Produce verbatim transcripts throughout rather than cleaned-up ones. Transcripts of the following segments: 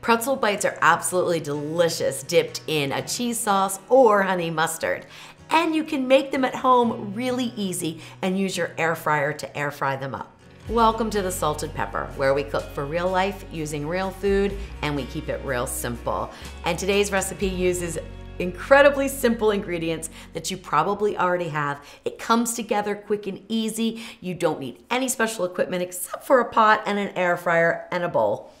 Pretzel bites are absolutely delicious dipped in a cheese sauce or honey mustard. And you can make them at home really easy and use your air fryer to air fry them up. Welcome to The Salted Pepper, where we cook for real life using real food and we keep it real simple. And today's recipe uses incredibly simple ingredients that you probably already have. It comes together quick and easy. You don't need any special equipment except for a pot and an air fryer and a bowl.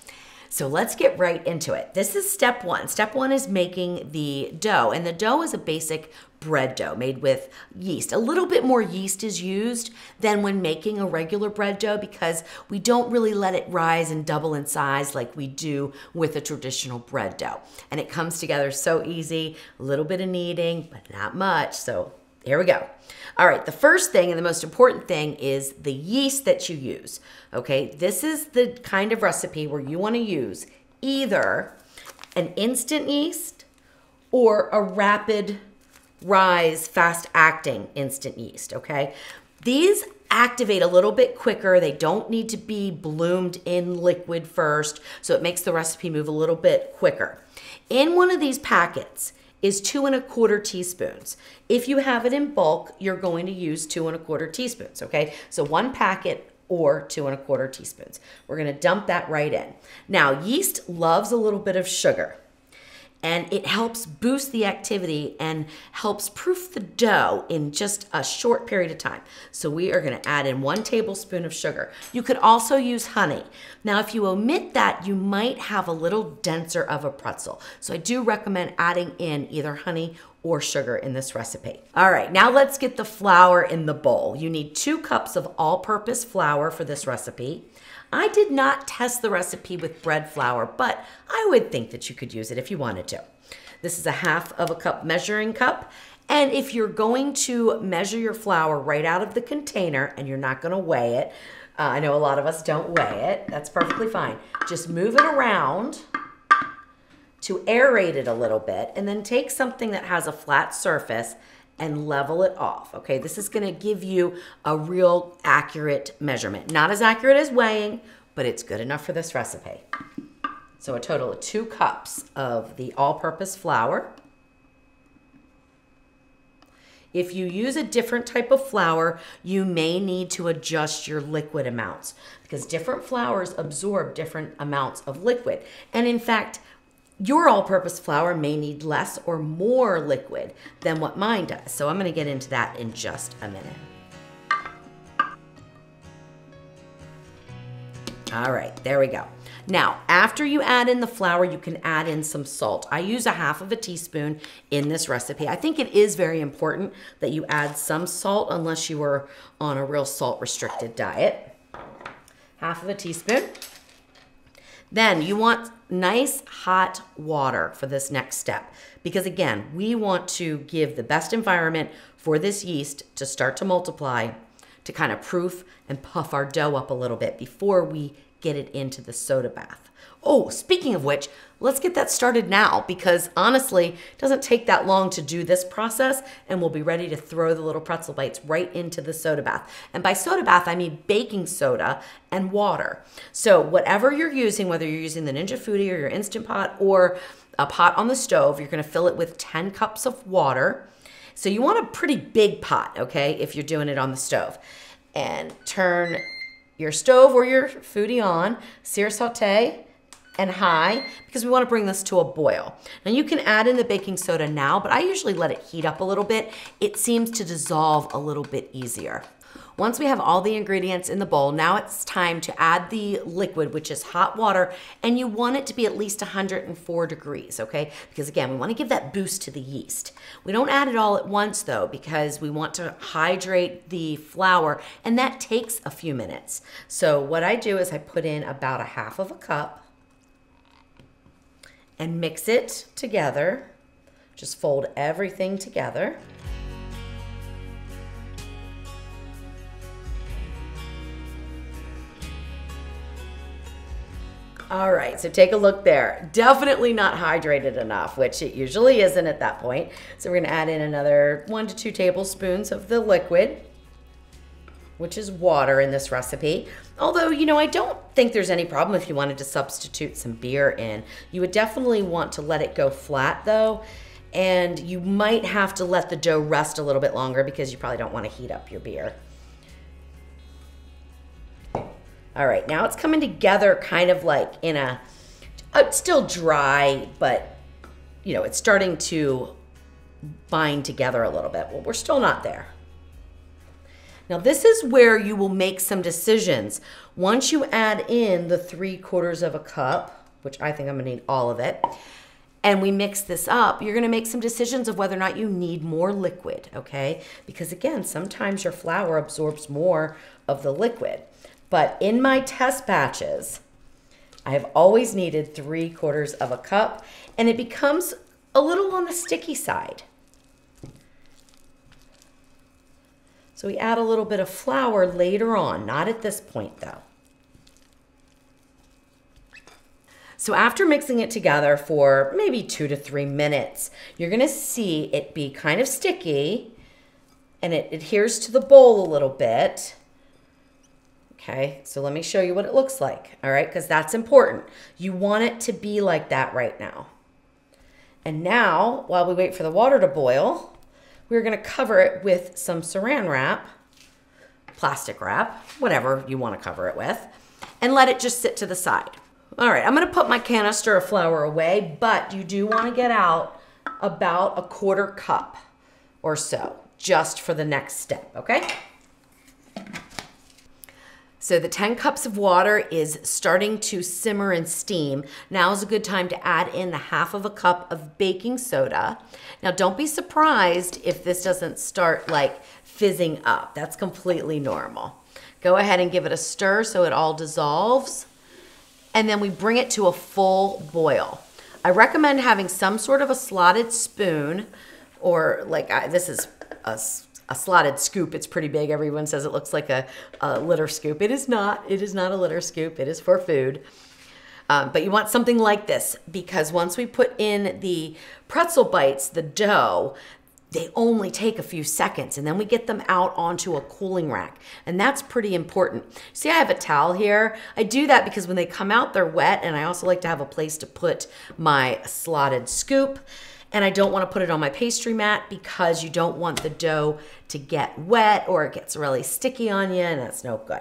So let's get right into it. This is step one. Step one is making the dough, and the dough is a basic bread dough made with yeast. A little bit more yeast is used than when making a regular bread dough because we don't really let it rise and double in size like we do with a traditional bread dough. And it comes together so easy, a little bit of kneading, but not much. So here we go. All right, the first thing and the most important thing is the yeast that you use, okay? This is the kind of recipe where you wanna use either an instant yeast or a rapid rise, fast-acting instant yeast, okay? These activate a little bit quicker. They don't need to be bloomed in liquid first, so it makes the recipe move a little bit quicker. In one of these packets is two and a quarter teaspoons. If you have it in bulk, you're going to use two and a quarter teaspoons, okay? So one packet or two and a quarter teaspoons. We're gonna dump that right in. Now, yeast loves a little bit of sugar, and it helps boost the activity and helps proof the dough in just a short period of time. So we are gonna add in one tablespoon of sugar. You could also use honey. Now, if you omit that, you might have a little denser of a pretzel. So I do recommend adding in either honey or sugar in this recipe. All right, now let's get the flour in the bowl. You need two cups of all-purpose flour for this recipe. I did not test the recipe with bread flour, but I would think that you could use it if you wanted to. This is a half of a cup measuring cup, and if you're going to measure your flour right out of the container and you're not gonna weigh it, uh, I know a lot of us don't weigh it, that's perfectly fine. Just move it around to aerate it a little bit, and then take something that has a flat surface and level it off, okay? This is gonna give you a real accurate measurement. Not as accurate as weighing, but it's good enough for this recipe. So a total of two cups of the all-purpose flour. If you use a different type of flour, you may need to adjust your liquid amounts because different flours absorb different amounts of liquid. And in fact, your all-purpose flour may need less or more liquid than what mine does. So I'm gonna get into that in just a minute. All right, there we go. Now, after you add in the flour, you can add in some salt. I use a half of a teaspoon in this recipe. I think it is very important that you add some salt unless you are on a real salt-restricted diet. Half of a teaspoon. Then you want nice hot water for this next step because again, we want to give the best environment for this yeast to start to multiply, to kind of proof and puff our dough up a little bit before we get it into the soda bath. Oh, speaking of which, let's get that started now because honestly, it doesn't take that long to do this process and we'll be ready to throw the little pretzel bites right into the soda bath. And by soda bath, I mean baking soda and water. So whatever you're using, whether you're using the Ninja Foodi or your Instant Pot or a pot on the stove, you're gonna fill it with ten cups of water. So you want a pretty big pot, okay, if you're doing it on the stove. And turn your stove or your foodie on, sear saute and high, because we wanna bring this to a boil. Now you can add in the baking soda now, but I usually let it heat up a little bit. It seems to dissolve a little bit easier. Once we have all the ingredients in the bowl, now it's time to add the liquid, which is hot water, and you want it to be at least one hundred four degrees, okay? Because again, we wanna give that boost to the yeast. We don't add it all at once though, because we want to hydrate the flour, and that takes a few minutes. So what I do is I put in about a half of a cup and mix it together. Just fold everything together. All right, so take a look there. Definitely not hydrated enough, which it usually isn't at that point. So we're gonna add in another one to two tablespoons of the liquid. which is water in this recipe. Although, you know, I don't think there's any problem if you wanted to substitute some beer in. You would definitely want to let it go flat though, and you might have to let the dough rest a little bit longer because you probably don't want to heat up your beer. All right, now it's coming together kind of like in a, it's still dry, but you know, it's starting to bind together a little bit. Well, we're still not there. Now this is where you will make some decisions. Once you add in the three quarters of a cup, which I think I'm gonna need all of it, and we mix this up, you're gonna make some decisions of whether or not you need more liquid, okay? Because again, sometimes your flour absorbs more of the liquid. But in my test batches, I have always needed three quarters of a cup, and it becomes a little on the sticky side. So we add a little bit of flour later on, not at this point though. So after mixing it together for maybe two to three minutes, you're gonna see it be kind of sticky and it adheres to the bowl a little bit. Okay, so let me show you what it looks like, all right, because that's important. You want it to be like that right now. And now, while we wait for the water to boil, we're gonna cover it with some saran wrap, plastic wrap, whatever you wanna cover it with, and let it just sit to the side. All right, I'm gonna put my canister of flour away, but you do wanna get out about a quarter cup or so, just for the next step, okay? So the ten cups of water is starting to simmer and steam. Now is a good time to add in the half of a cup of baking soda. Now don't be surprised if this doesn't start like fizzing up. That's completely normal. Go ahead and give it a stir so it all dissolves. And then we bring it to a full boil. I recommend having some sort of a slotted spoon or like I, this is a A slotted scoop. It's pretty big. Everyone says it looks like a, a litter scoop. It is not. It is not a litter scoop. It is for food. Um, but you want something like this because once we put in the pretzel bites, the dough, they only take a few seconds and then we get them out onto a cooling rack. And that's pretty important. See, I have a towel here. I do that because when they come out, they're wet. And I also like to have a place to put my slotted scoop. And I don't want to put it on my pastry mat because you don't want the dough to get wet or it gets really sticky on you and that's no good.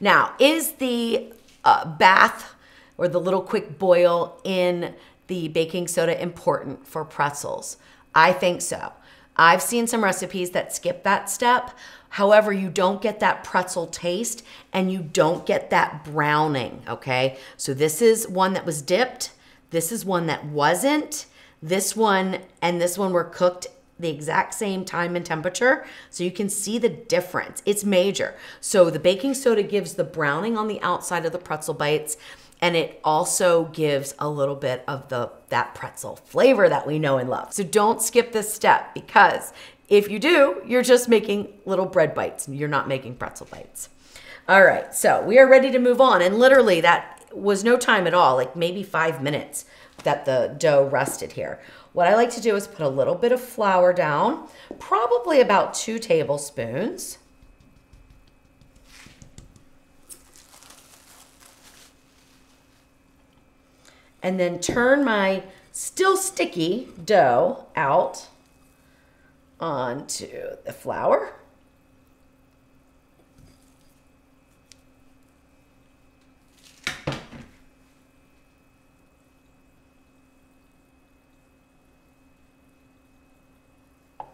Now, is the uh, bath or the little quick boil in the baking soda important for pretzels? I think so. I've seen some recipes that skip that step. However, you don't get that pretzel taste and you don't get that browning, okay? So this is one that was dipped. This is one that wasn't. This one and this one were cooked the exact same time and temperature, so you can see the difference. It's major. So the baking soda gives the browning on the outside of the pretzel bites, and it also gives a little bit of the that pretzel flavor that we know and love. So don't skip this step because if you do, you're just making little bread bites. You're not making pretzel bites. All right, so we are ready to move on, and literally that was no time at all, like maybe five minutes. That the dough rested here. What I like to do is put a little bit of flour down, probably about two tablespoons. And then turn my still sticky dough out onto the flour.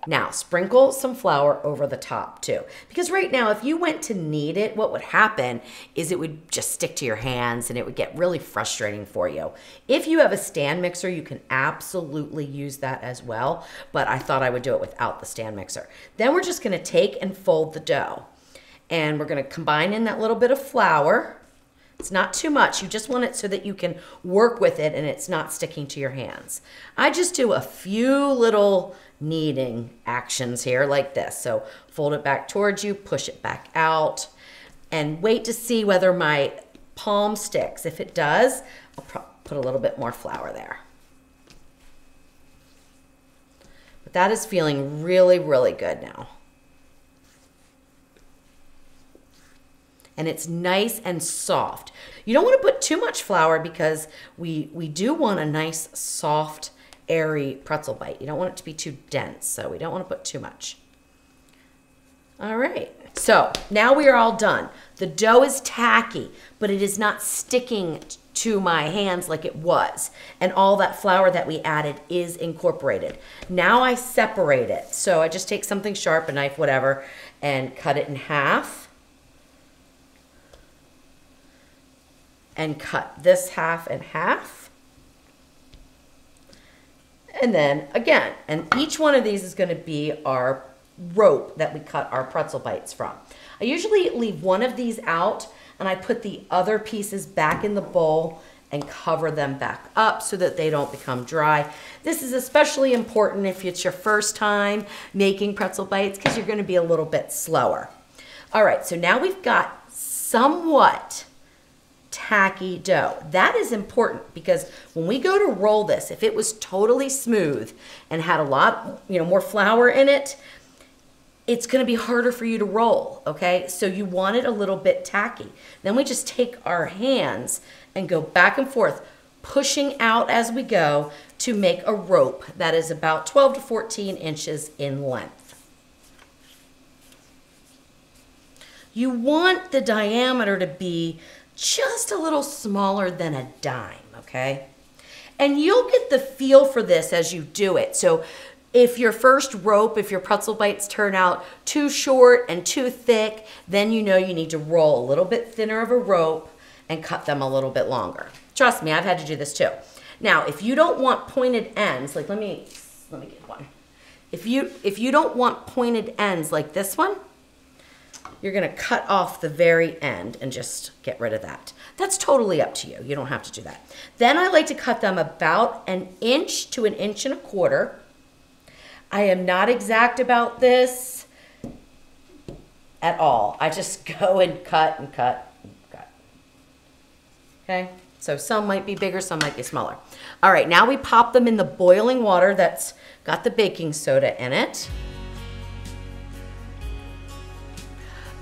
Now, sprinkle some flour over the top too. Because right now, if you went to knead it, what would happen is it would just stick to your hands and it would get really frustrating for you. If you have a stand mixer, you can absolutely use that as well, but I thought I would do it without the stand mixer. Then we're just gonna take and fold the dough. And we're gonna combine in that little bit of flour. It's not too much. You just want it so that you can work with it and it's not sticking to your hands. I just do a few little kneading actions here like this. So fold it back towards you, push it back out, and wait to see whether my palm sticks. If it does, I'll put a little bit more flour there. But that is feeling really, really good now. and it's nice and soft. You don't want to put too much flour because we, we do want a nice, soft, airy pretzel bite. You don't want it to be too dense, so we don't want to put too much. All right, so now we are all done. The dough is tacky, but it is not sticking to my hands like it was. And all that flour that we added is incorporated. Now I separate it. So I just take something sharp, a knife, whatever, and cut it in half. And cut this half in half. And then again, and each one of these is gonna be our rope that we cut our pretzel bites from. I usually leave one of these out and I put the other pieces back in the bowl and cover them back up so that they don't become dry. This is especially important if it's your first time making pretzel bites because you're gonna be a little bit slower. All right, so now we've got somewhat tacky dough. That is important because when we go to roll this, if it was totally smooth and had a lot, you know, more flour in it, it's gonna be harder for you to roll, okay? So you want it a little bit tacky. Then we just take our hands and go back and forth, pushing out as we go to make a rope that is about twelve to fourteen inches in length. You want the diameter to be just a little smaller than a dime, okay? And you'll get the feel for this as you do it. So if your first rope, if your pretzel bites turn out too short and too thick, then you know you need to roll a little bit thinner of a rope and cut them a little bit longer. Trust me, I've had to do this too. Now, if you don't want pointed ends, like let me, let me get one. If you, if you don't want pointed ends like this one, you're gonna cut off the very end and just get rid of that. That's totally up to you. You don't have to do that. Then I like to cut them about an inch to an inch and a quarter. I am not exact about this at all. I just go and cut and cut and cut. Okay, so some might be bigger, some might be smaller. All right, now we pop them in the boiling water that's got the baking soda in it.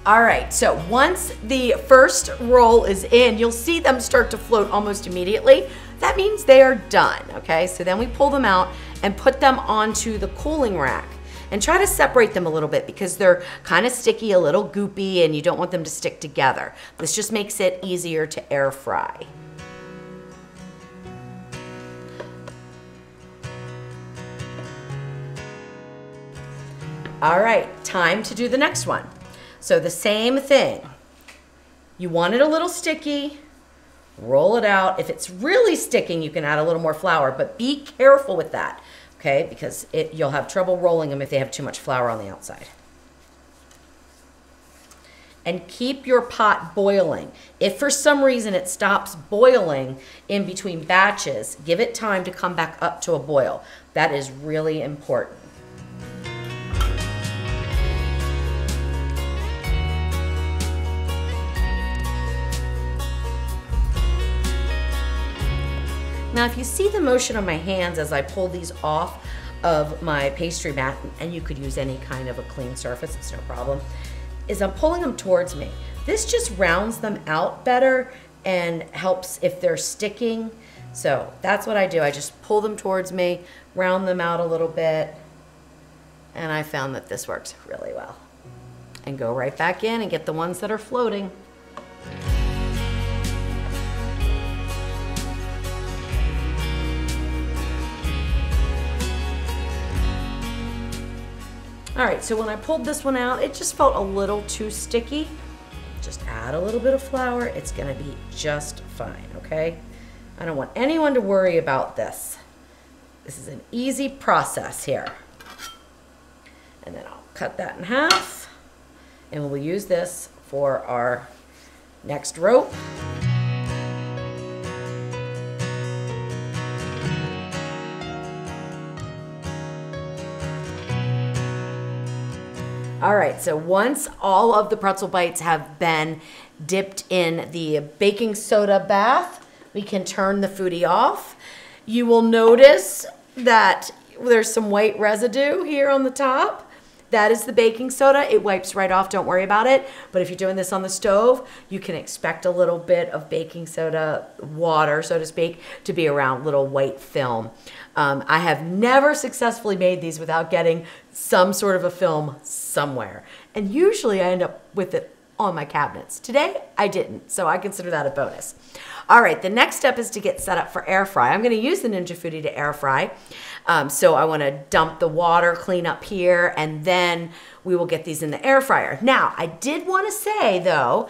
All right, so once the first roll is in, you'll see them start to float almost immediately. That means they are done, okay? So then we pull them out and put them onto the cooling rack and try to separate them a little bit because they're kind of sticky, a little goopy, and you don't want them to stick together. This just makes it easier to air fry. All right, time to do the next one. So the same thing. You want it a little sticky, roll it out. If it's really sticking, you can add a little more flour, but be careful with that, okay? Because it, you'll have trouble rolling them if they have too much flour on the outside. And keep your pot boiling. If for some reason it stops boiling in between batches, give it time to come back up to a boil. That is really important. Now, if you see the motion of my hands as I pull these off of my pastry mat, and you could use any kind of a clean surface, it's no problem, is I'm pulling them towards me. This just rounds them out better and helps if they're sticking. So that's what I do. I just pull them towards me, round them out a little bit, and I found that this works really well. And go right back in and get the ones that are floating. All right, so when I pulled this one out, it just felt a little too sticky. Just add a little bit of flour. It's gonna be just fine, okay? I don't want anyone to worry about this. This is an easy process here. And then I'll cut that in half, and we'll use this for our next rope. All right, so once all of the pretzel bites have been dipped in the baking soda bath, we can turn the foodie off. You will notice that there's some white residue here on the top. That is the baking soda. It wipes right off, don't worry about it. But if you're doing this on the stove, you can expect a little bit of baking soda water, so to speak, to be around little white film. Um, I have never successfully made these without getting some sort of a film somewhere. And usually I end up with it on my cabinets. Today, I didn't, so I consider that a bonus. All right, the next step is to get set up for air fry. I'm gonna use the Ninja Foodi to air fry. Um, so I wanna dump the water, clean up here, and then we will get these in the air fryer. Now, I did wanna say though,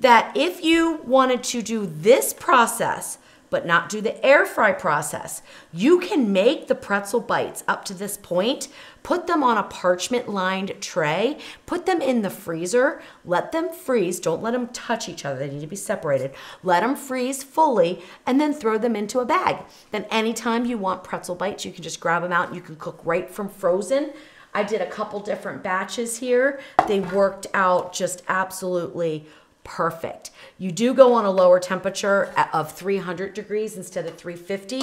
that if you wanted to do this process, but not do the air fry process, you can make the pretzel bites up to this point, put them on a parchment lined tray, put them in the freezer, let them freeze, don't let them touch each other, they need to be separated, let them freeze fully, and then throw them into a bag. Then anytime you want pretzel bites, you can just grab them out and you can cook right from frozen. I did a couple different batches here. They worked out just absolutely perfect. You do go on a lower temperature of three hundred degrees instead of three fifty,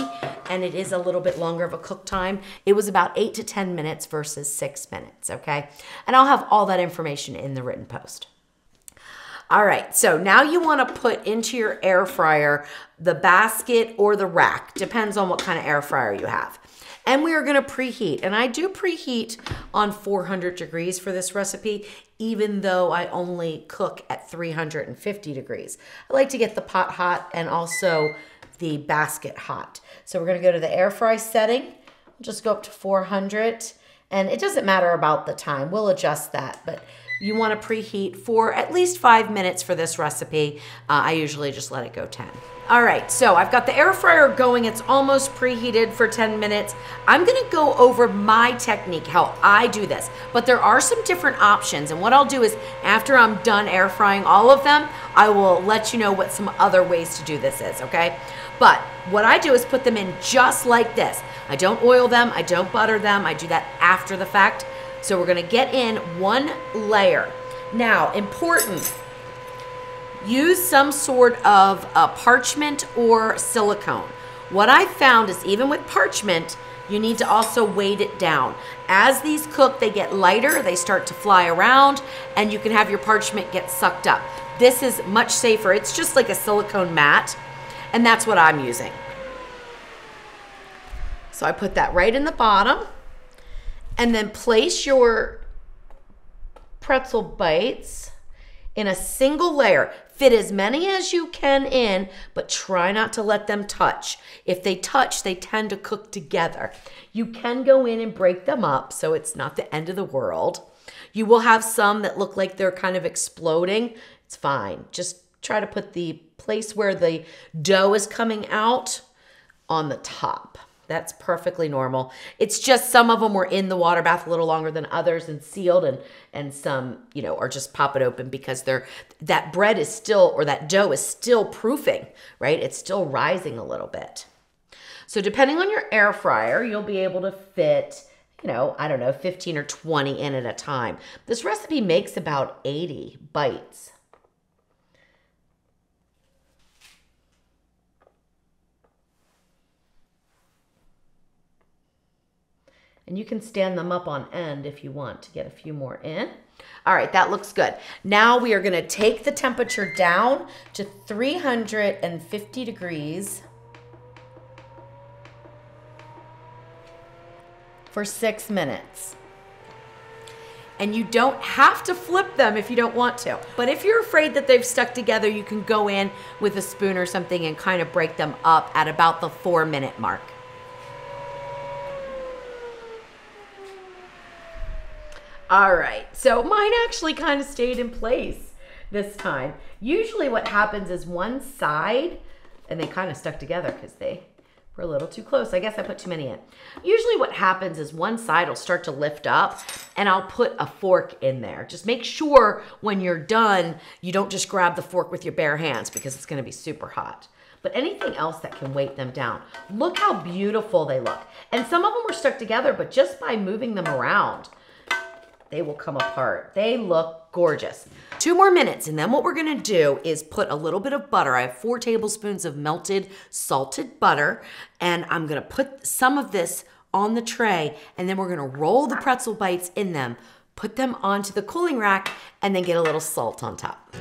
and it is a little bit longer of a cook time. It was about eight to ten minutes versus six minutes, okay? And I'll have all that information in the written post. All right, so now you wanna put into your air fryer the basket or the rack, depends on what kind of air fryer you have. And we are gonna preheat, and I do preheat on four hundred degrees for this recipe, even though I only cook at three hundred fifty degrees. I like to get the pot hot and also the basket hot. So we're gonna go to the air fry setting, just go up to four hundred, and it doesn't matter about the time, we'll adjust that, but you wanna preheat for at least five minutes for this recipe. Uh, I usually just let it go ten. All right, so I've got the air fryer going. It's almost preheated for ten minutes. I'm gonna go over my technique, how I do this, but there are some different options. And what I'll do is after I'm done air frying all of them, I will let you know what some other ways to do this is, okay? But what I do is put them in just like this. I don't oil them, I don't butter them. I do that after the fact. So we're gonna get in one layer. Now, important, use some sort of a parchment or silicone. What I found is even with parchment, you need to also weight it down. As these cook, they get lighter, they start to fly around, and you can have your parchment get sucked up. This is much safer. It's just like a silicone mat, and that's what I'm using. So I put that right in the bottom, and then place your pretzel bites in a single layer. Fit as many as you can in, but try not to let them touch. If they touch, they tend to cook together. You can go in and break them up, so it's not the end of the world. You will have some that look like they're kind of exploding. It's fine. Just try to put the place where the dough is coming out on the top. That's perfectly normal. It's just some of them were in the water bath a little longer than others and sealed, and and some, you know, are just pop it open because they're, that bread is still, or that dough is still proofing, right? It's still rising a little bit. So depending on your air fryer, you'll be able to fit, you know, I don't know, fifteen or twenty in at a time. This recipe makes about eighty bites. And you can stand them up on end if you want to get a few more in. All right, that looks good. Now we are gonna take the temperature down to three hundred fifty degrees for six minutes. And you don't have to flip them if you don't want to. But if you're afraid that they've stuck together, you can go in with a spoon or something and kind of break them up at about the four minute mark. All right, so mine actually kind of stayed in place this time. Usually what happens is one side, and they kind of stuck together because they were a little too close. I guess I put too many in. Usually what happens is one side will start to lift up and I'll put a fork in there. Just make sure when you're done, you don't just grab the fork with your bare hands because it's gonna be super hot. But anything else that can weight them down. Look how beautiful they look. And some of them were stuck together, but just by moving them around, they will come apart. They look gorgeous. Two more minutes, and then what we're gonna do is put a little bit of butter. I have four tablespoons of melted salted butter, and I'm gonna put some of this on the tray, and then we're gonna roll the pretzel bites in them put them onto the cooling rack, and then get a little salt on top.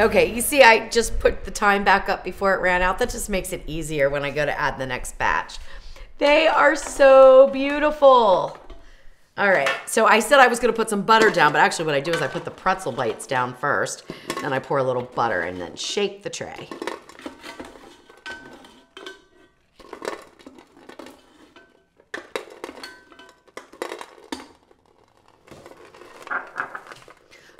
Okay, you see I just put the time back up before it ran out. That just makes it easier when I go to add the next batch. They are so beautiful. All right, so I said I was gonna put some butter down, but actually what I do is I put the pretzel bites down first, then I pour a little butter and then shake the tray.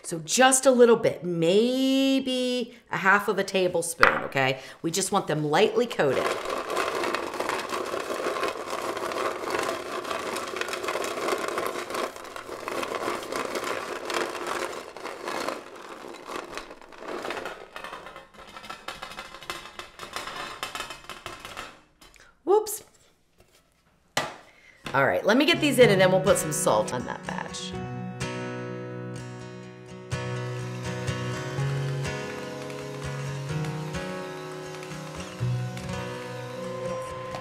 So just a little bit, maybe a half of a tablespoon, okay? We just want them lightly coated. Whoops. All right, let me get these in and then we'll put some salt on that batch.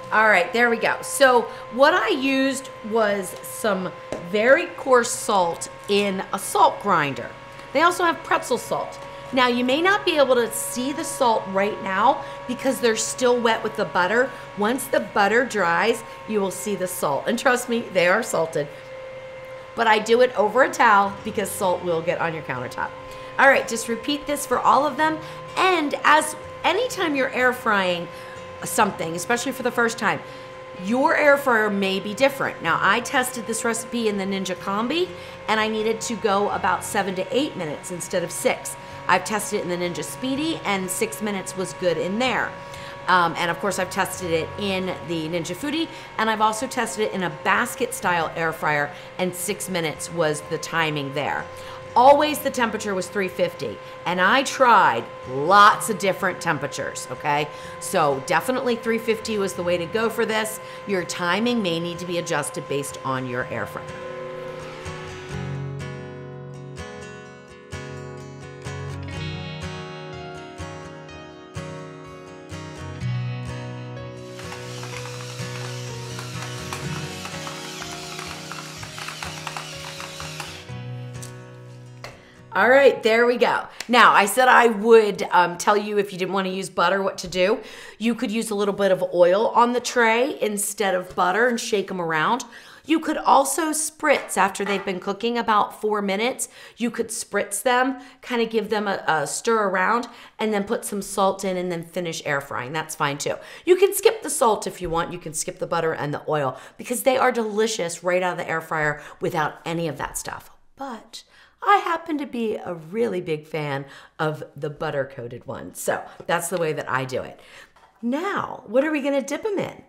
All right, there we go. So what I used was some very coarse salt in a salt grinder. They also have pretzel salt. Now you may not be able to see the salt right now because they're still wet with the butter. Once the butter dries, you will see the salt. And trust me, they are salted. But I do it over a towel because salt will get on your countertop. All right, just repeat this for all of them. And as anytime you're air frying something, especially for the first time, your air fryer may be different. Now I tested this recipe in the Ninja Combi and I needed to go about seven to eight minutes instead of six. I've tested it in the Ninja Speedy and six minutes was good in there. Um, and of course I've tested it in the Ninja Foodi and I've also tested it in a basket style air fryer and six minutes was the timing there. Always the temperature was three fifty, and I tried lots of different temperatures, okay? So definitely three fifty was the way to go for this. Your timing may need to be adjusted based on your air fryer. All right, there we go. Now, I said I would um, tell you if you didn't want to use butter what to do. You could use a little bit of oil on the tray instead of butter and shake them around. You could also spritz after they've been cooking about four minutes. You could spritz them, kind of give them a, a stir around, and then put some salt in and then finish air frying. That's fine too. You can skip the salt if you want. You can skip the butter and the oil because they are delicious right out of the air fryer without any of that stuff. But I happen to be a really big fan of the butter-coated one, so that's the way that I do it. Now, what are we gonna dip them in?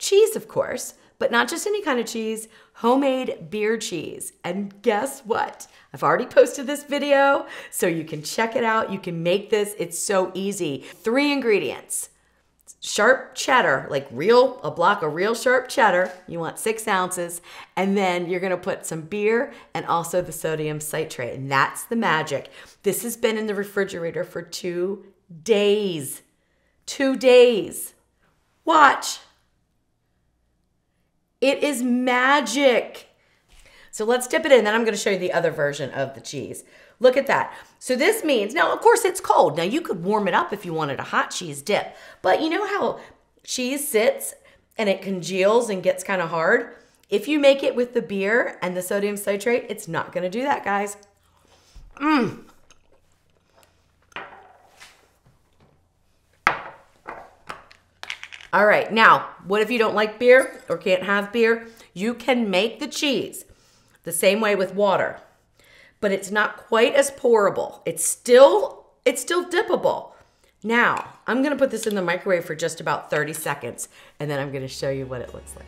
Cheese, of course, but not just any kind of cheese, homemade beer cheese. And guess what? I've already posted this video, so you can check it out. You can make this, it's so easy. Three ingredients. Sharp cheddar, like real, a block of real sharp cheddar. You want six ounces. And then you're gonna put some beer and also the sodium citrate. And that's the magic. This has been in the refrigerator for two days. Two days. Watch. It is magic. So let's dip it in. Then I'm gonna show you the other version of the cheese. Look at that. So this means, now of course it's cold. Now you could warm it up if you wanted a hot cheese dip, but you know how cheese sits and it congeals and gets kind of hard? If you make it with the beer and the sodium citrate, it's not gonna do that, guys. Mmm. All right, now, what if you don't like beer or can't have beer? You can make the cheese the same way with water, but it's not quite as pourable. It's still, it's still dippable. Now, I'm gonna put this in the microwave for just about thirty seconds, and then I'm gonna show you what it looks like.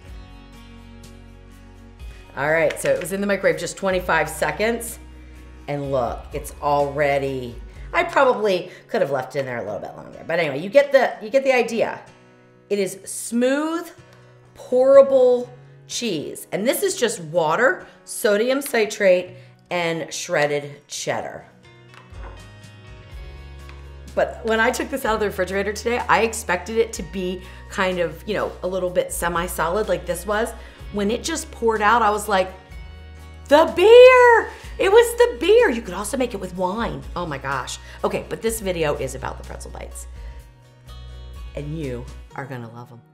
All right, so it was in the microwave just twenty-five seconds, and look, it's already, I probably could have left it in there a little bit longer, but anyway, you get the, you get the idea. It is smooth, pourable cheese, and this is just water, sodium citrate, and shredded cheddar. But when I took this out of the refrigerator today, I expected it to be kind of, you know, a little bit semi-solid like this was. When it just poured out, I was like, the beer! It was the beer. You could also make it with wine. Oh my gosh. Okay, but this video is about the pretzel bites. And you are gonna love them.